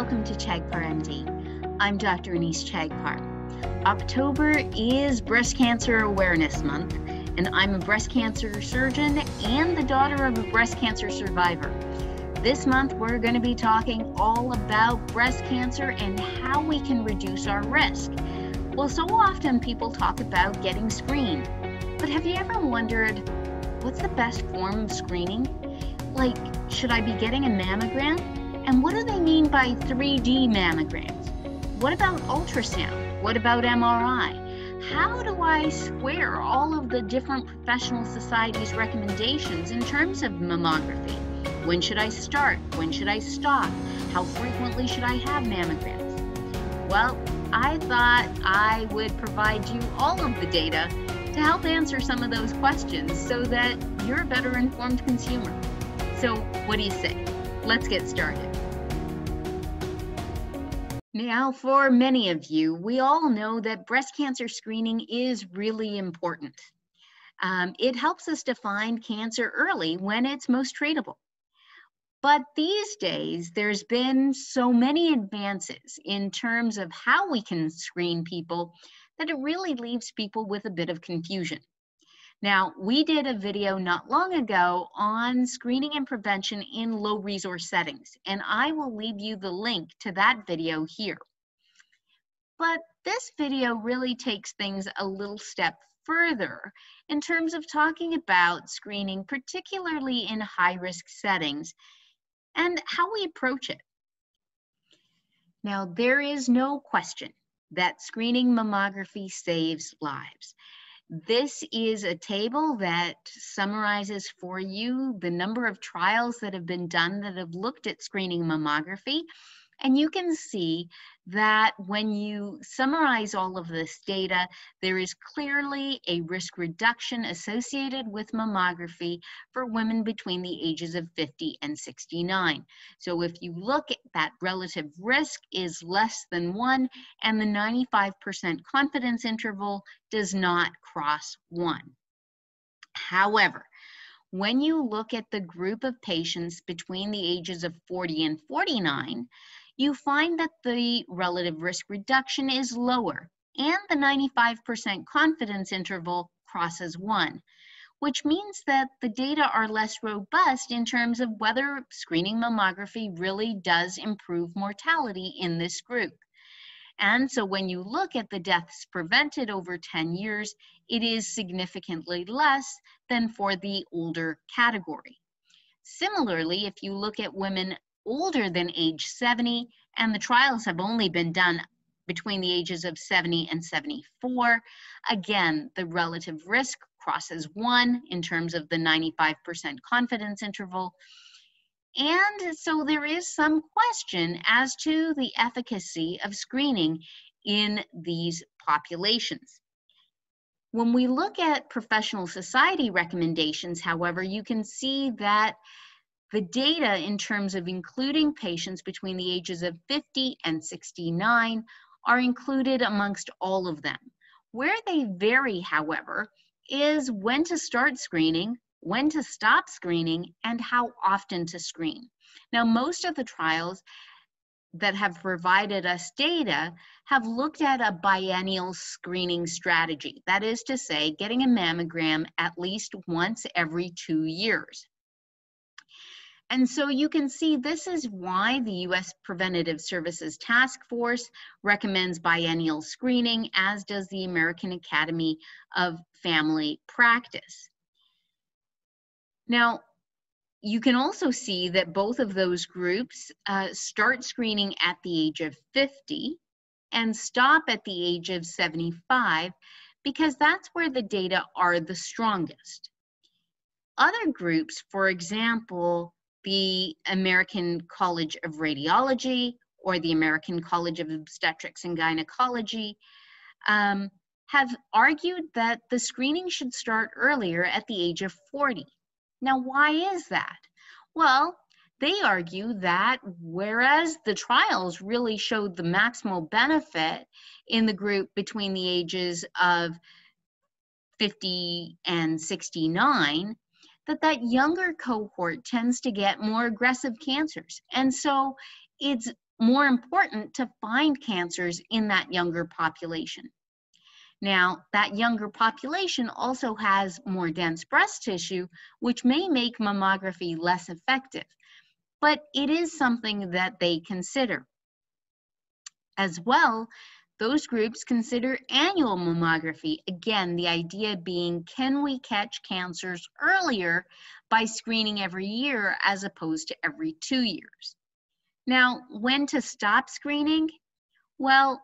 Welcome to Chagpar MD. I'm Dr. Anise Chagpar. October is Breast Cancer Awareness Month, and I'm a breast cancer surgeon and the daughter of a breast cancer survivor. This month, we're going to be talking all about breast cancer and how we can reduce our risk. Well, so often people talk about getting screened, but have you ever wondered, what's the best form of screening? Like, should I be getting a mammogram? And what do they mean by 3D mammograms? What about ultrasound? What about MRI? How do I square all of the different professional societies' recommendations in terms of mammography? When should I start? When should I stop? How frequently should I have mammograms? Well, I thought I would provide you all of the data to help answer some of those questions so that you're a better informed consumer. So what do you say? Let's get started. Now, for many of you, we all know that breast cancer screening is really important. It helps us to find cancer early when it's most treatable. But these days, there's been so many advances in terms of how we can screen people that it really leaves people with a bit of confusion. Now, we did a video not long ago on screening and prevention in low resource settings, and I will leave you the link to that video here. But this video really takes things a little step further in terms of talking about screening, particularly in high-risk settings, and how we approach it. Now, there is no question that screening mammography saves lives. This is a table that summarizes for you the number of trials that have been done that have looked at screening mammography. And you can see that when you summarize all of this data, there is clearly a risk reduction associated with mammography for women between the ages of 50 and 69. So if you look at that, relative risk is less than 1, and the 95% confidence interval does not cross 1. However, when you look at the group of patients between the ages of 40 and 49, you find that the relative risk reduction is lower and the 95% confidence interval crosses 1, which means that the data are less robust in terms of whether screening mammography really does improve mortality in this group. And so when you look at the deaths prevented over 10 years, it is significantly less than for the older category. Similarly, if you look at women older than age 70, and the trials have only been done between the ages of 70 and 74. Again, the relative risk crosses 1 in terms of the 95% confidence interval. And so there is some question as to the efficacy of screening in these populations. When we look at professional society recommendations, however, you can see that the data in terms of including patients between the ages of 50 and 69 are included amongst all of them. Where they vary, however, is when to start screening, when to stop screening, and how often to screen. Now, most of the trials that have provided us data have looked at a biennial screening strategy. That is to say, getting a mammogram at least once every 2 years. And so you can see this is why the US Preventative Services Task Force recommends biennial screening, as does the American Academy of Family Practice. Now, you can also see that both of those groups start screening at the age of 50 and stop at the age of 75, because that's where the data are the strongest. Other groups, for example, the American College of Radiology or the American College of Obstetrics and Gynecology, have argued that the screening should start earlier at the age of 40. Now, why is that? Well, they argue that whereas the trials really showed the maximal benefit in the group between the ages of 50 and 69, that younger cohort tends to get more aggressive cancers. And so it's more important to find cancers in that younger population. Now, that younger population also has more dense breast tissue, which may make mammography less effective, but it is something that they consider. As well, those groups consider annual mammography. Again, the idea being, can we catch cancers earlier by screening every year as opposed to every 2 years? Now, when to stop screening? Well,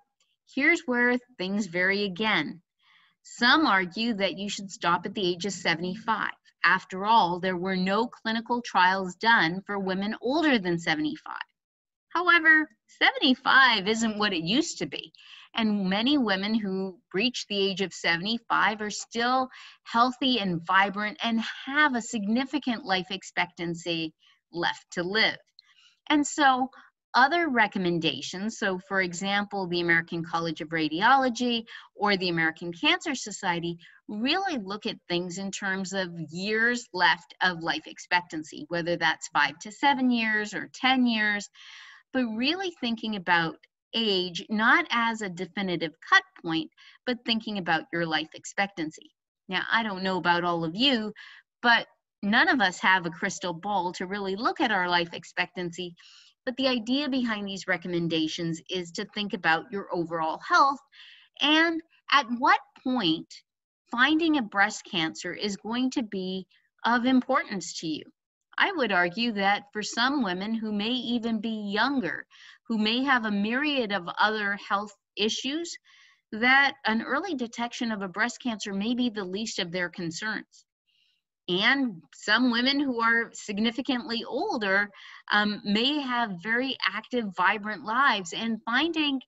here's where things vary again. Some argue that you should stop at the age of 75. After all, there were no clinical trials done for women older than 75. However, 75 isn't what it used to be, and many women who reach the age of 75 are still healthy and vibrant and have a significant life expectancy left to live. And so other recommendations, so for example, the American College of Radiology or the American Cancer Society, really look at things in terms of years left of life expectancy, whether that's 5 to 7 years or 10 years. But really thinking about age, not as a definitive cut point, but thinking about your life expectancy. Now, I don't know about all of you, but none of us have a crystal ball to really look at our life expectancy. But the idea behind these recommendations is to think about your overall health and at what point finding a breast cancer is going to be of importance to you. I would argue that for some women who may even be younger, who may have a myriad of other health issues, that an early detection of a breast cancer may be the least of their concerns. And some women who are significantly older may have very active, vibrant lives, and finding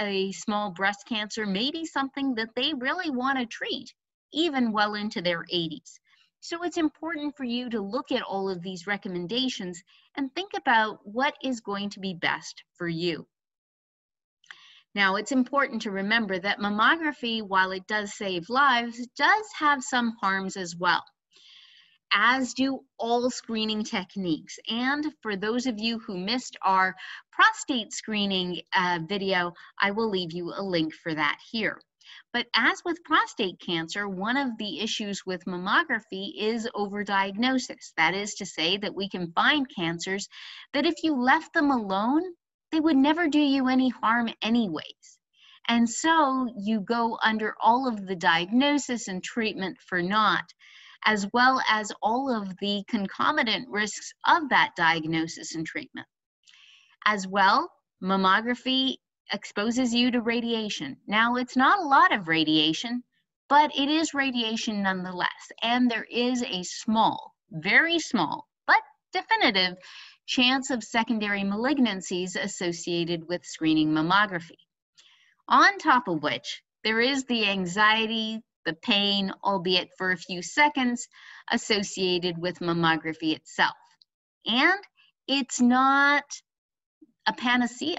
a small breast cancer may be something that they really want to treat, even well into their 80s. So it's important for you to look at all of these recommendations and think about what is going to be best for you. Now, it's important to remember that mammography, while it does save lives, does have some harms as well, as do all screening techniques. And for those of you who missed our prostate screening video, I will leave you a link for that here. But as with prostate cancer, one of the issues with mammography is overdiagnosis. That is to say that we can find cancers that if you left them alone, they would never do you any harm anyways. And so you go under all of the diagnosis and treatment for naught, as well as all of the concomitant risks of that diagnosis and treatment. As well, mammography exposes you to radiation. Now, it's not a lot of radiation, but it is radiation nonetheless. And there is a small, very small, but definitive chance of secondary malignancies associated with screening mammography. On top of which, there is the anxiety, the pain, albeit for a few seconds, associated with mammography itself. And it's not a panacea.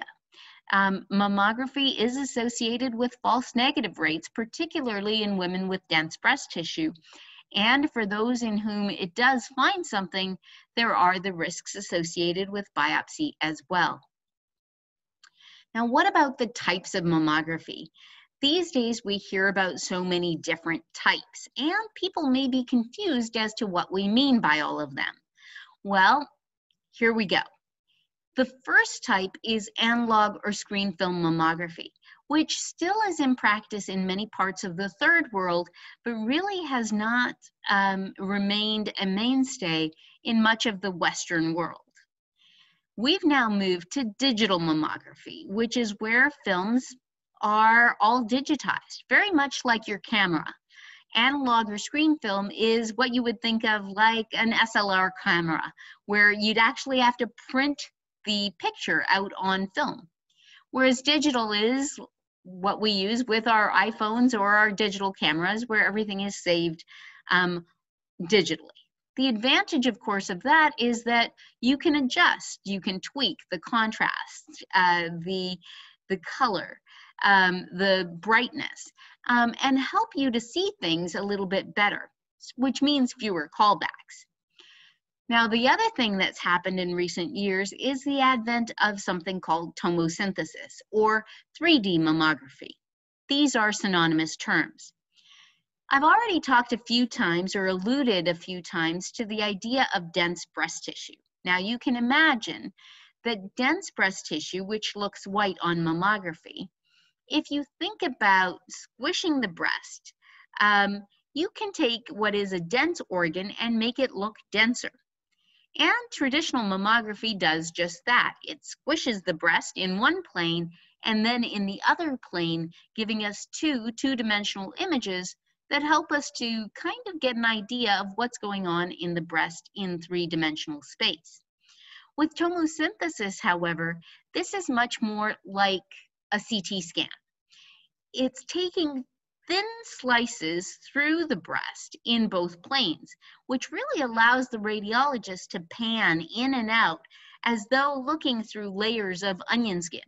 Mammography is associated with false negative rates, particularly in women with dense breast tissue. And for those in whom it does find something, there are the risks associated with biopsy as well. Now, what about the types of mammography? These days, we hear about so many different types, and people may be confused as to what we mean by all of them. Well, here we go. The first type is analog or screen film mammography, which still is in practice in many parts of the third world, but really has not remained a mainstay in much of the Western world. We've now moved to digital mammography, which is where films are all digitized, very much like your camera. Analog or screen film is what you would think of like an SLR camera, where you'd actually have to print the picture out on film. Whereas digital is what we use with our iPhones or our digital cameras, where everything is saved digitally. The advantage, of course, of that is that you can adjust, you can tweak the contrast, the color, the brightness, and help you to see things a little bit better, which means fewer callbacks. Now, the other thing that's happened in recent years is the advent of something called tomosynthesis, or 3D mammography. These are synonymous terms. I've already talked a few times, or alluded a few times, to the idea of dense breast tissue. Now, you can imagine that dense breast tissue, which looks white on mammography, if you think about squishing the breast, you can take what is a dense organ and make it look denser. And traditional mammography does just that. It squishes the breast in one plane and then in the other plane, giving us two-dimensional images that help us to kind of get an idea of what's going on in the breast in three-dimensional space. With tomosynthesis, however, this is much more like a CT scan. It's taking thin slices through the breast in both planes, which really allows the radiologist to pan in and out as though looking through layers of onion skin.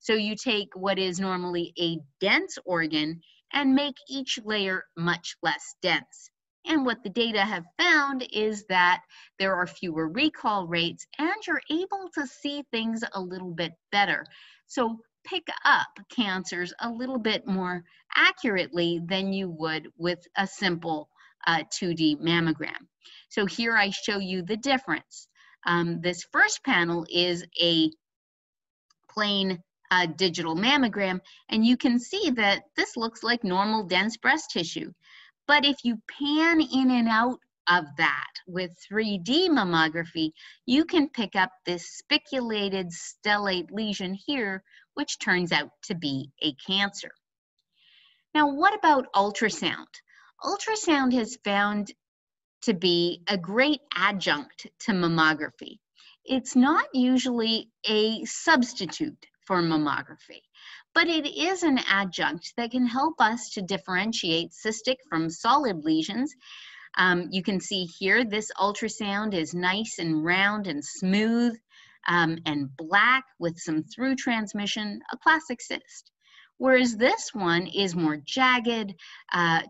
So you take what is normally a dense organ and make each layer much less dense. And what the data have found is that there are fewer recall rates and you're able to see things a little bit better. So pick up cancers a little bit more accurately than you would with a simple 2D mammogram. So here I show you the difference. This first panel is a plain digital mammogram, and you can see that this looks like normal dense breast tissue. But if you pan in and out of that with 3D mammography, you can pick up this spiculated stellate lesion here, which turns out to be a cancer. Now, what about ultrasound? Ultrasound has found to be a great adjunct to mammography. It's not usually a substitute for mammography, but it is an adjunct that can help us to differentiate cystic from solid lesions. You can see here, this ultrasound is nice and round and smooth and black with some through transmission, a classic cyst. Whereas this one is more jagged,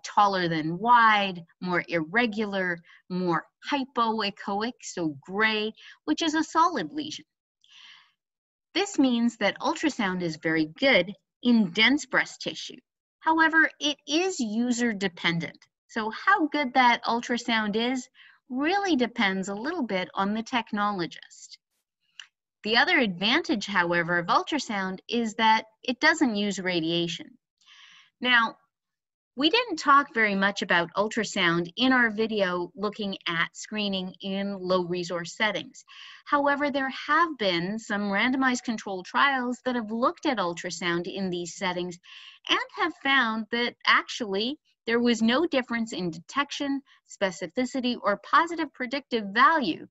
taller than wide, more irregular, more hypoechoic, so gray, which is a solid lesion. This means that ultrasound is very good in dense breast tissue. However, it is user dependent. So how good that ultrasound is really depends a little bit on the technologist. The other advantage, however, of ultrasound is that it doesn't use radiation. Now, we didn't talk very much about ultrasound in our video looking at screening in low resource settings. However, there have been some randomized controlled trials that have looked at ultrasound in these settings and have found that actually there was no difference in detection, specificity, or positive predictive value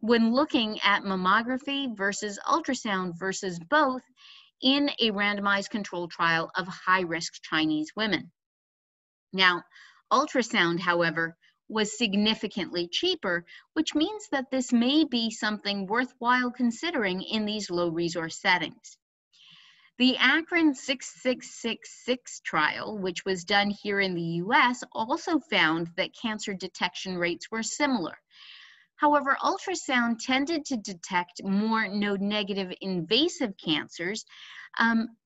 when looking at mammography versus ultrasound versus both in a randomized controlled trial of high-risk Chinese women. Now, ultrasound, however, was significantly cheaper, which means that this may be something worthwhile considering in these low-resource settings. The ACRIN 6666 trial, which was done here in the US, also found that cancer detection rates were similar. However, ultrasound tended to detect more node-negative invasive cancers,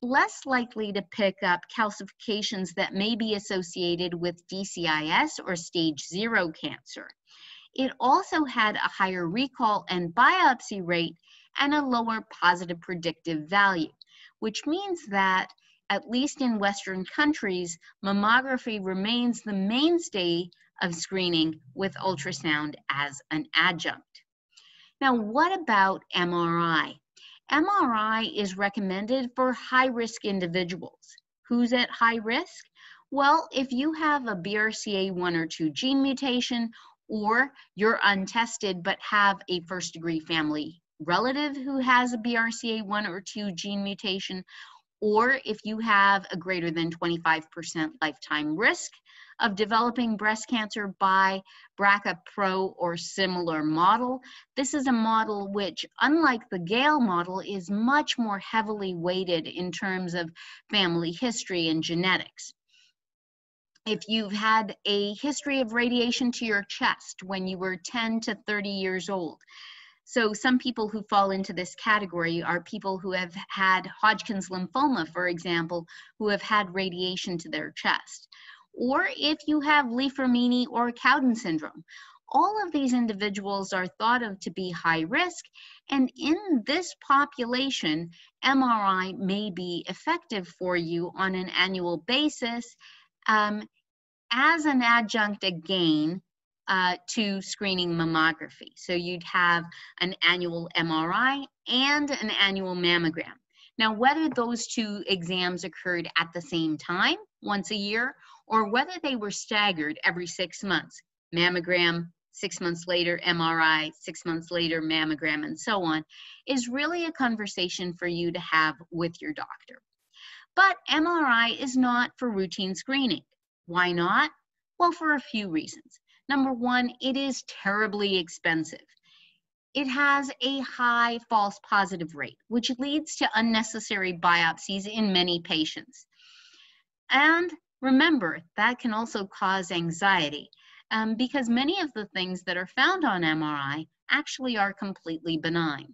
less likely to pick up calcifications that may be associated with DCIS or stage 0 cancer. It also had a higher recall and biopsy rate and a lower positive predictive value, which means that, at least in Western countries, mammography remains the mainstay of screening with ultrasound as an adjunct. Now, what about MRI? MRI is recommended for high-risk individuals. Who's at high risk? Well, if you have a BRCA1 or 2 gene mutation, or you're untested but have a first-degree family relative who has a BRCA1 or 2 gene mutation, or if you have a greater than 25% lifetime risk of developing breast cancer by BRCA pro or similar model. This is a model which, unlike the Gale model, is much more heavily weighted in terms of family history and genetics. if you've had a history of radiation to your chest when you were 10 to 30 years old. So some people who fall into this category are people who have had Hodgkin's lymphoma, for example, who have had radiation to their chest. Or if you have Liefermini or Cowden syndrome. All of these individuals are thought of to be high risk, and in this population, MRI may be effective for you on an annual basis as an adjunct again to screening mammography. So you'd have an annual MRI and an annual mammogram. Now, whether those two exams occurred at the same time, once a year, or whether they were staggered every 6 months, mammogram, 6 months later, MRI, 6 months later, mammogram, and so on, is really a conversation for you to have with your doctor. But MRI is not for routine screening. Why not? Well, for a few reasons. Number one, it is terribly expensive. It has a high false positive rate, which leads to unnecessary biopsies in many patients. And remember, that can also cause anxiety. Because many of the things that are found on MRI actually are completely benign.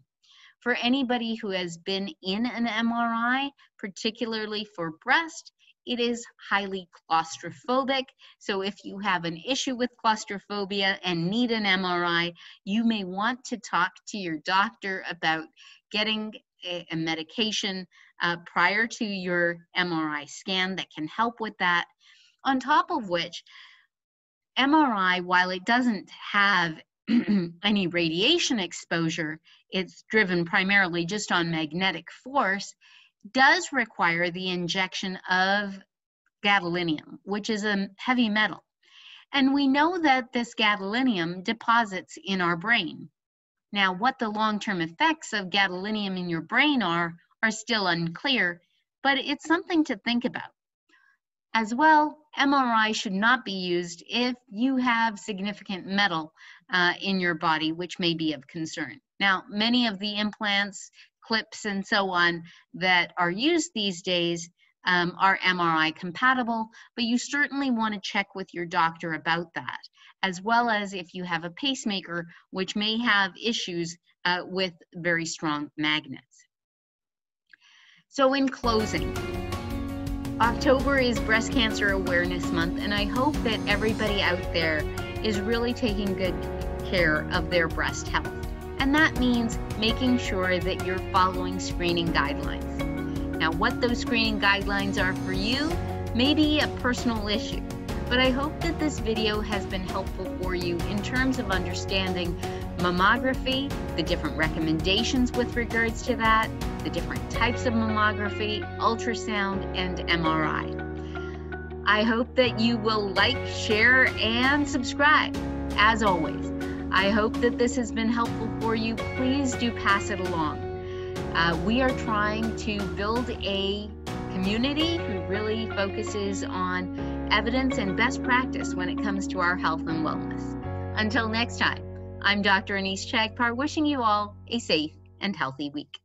For anybody who has been in an MRI, particularly for breast, it is highly claustrophobic. So if you have an issue with claustrophobia and need an MRI, you may want to talk to your doctor about getting a medication prior to your MRI scan that can help with that. On top of which, MRI, while it doesn't have any radiation exposure, it's driven primarily just on magnetic force, does require the injection of gadolinium, which is a heavy metal. And we know that this gadolinium deposits in our brain. Now, what the long-term effects of gadolinium in your brain are still unclear, but it's something to think about. As well, MRI should not be used if you have significant metal in your body, which may be of concern. Now, many of the implants, clips, and so on that are used these days are MRI compatible, but you certainly want to check with your doctor about that, as well as if you have a pacemaker, which may have issues with very strong magnets. So in closing, October is Breast Cancer Awareness Month, and I hope that everybody out there is really taking good care of their breast health. And that means making sure that you're following screening guidelines. Now, what those screening guidelines are for you may be a personal issue, but I hope that this video has been helpful for you in terms of understanding mammography, the different recommendations with regards to that, the different types of mammography, ultrasound, and MRI. I hope that you will like, share, and subscribe. As always, I hope that this has been helpful for you. Please do pass it along. We are trying to build a community who really focuses on evidence and best practice when it comes to our health and wellness. Until next time, I'm Dr. Anise Chagpar, wishing you all a safe and healthy week.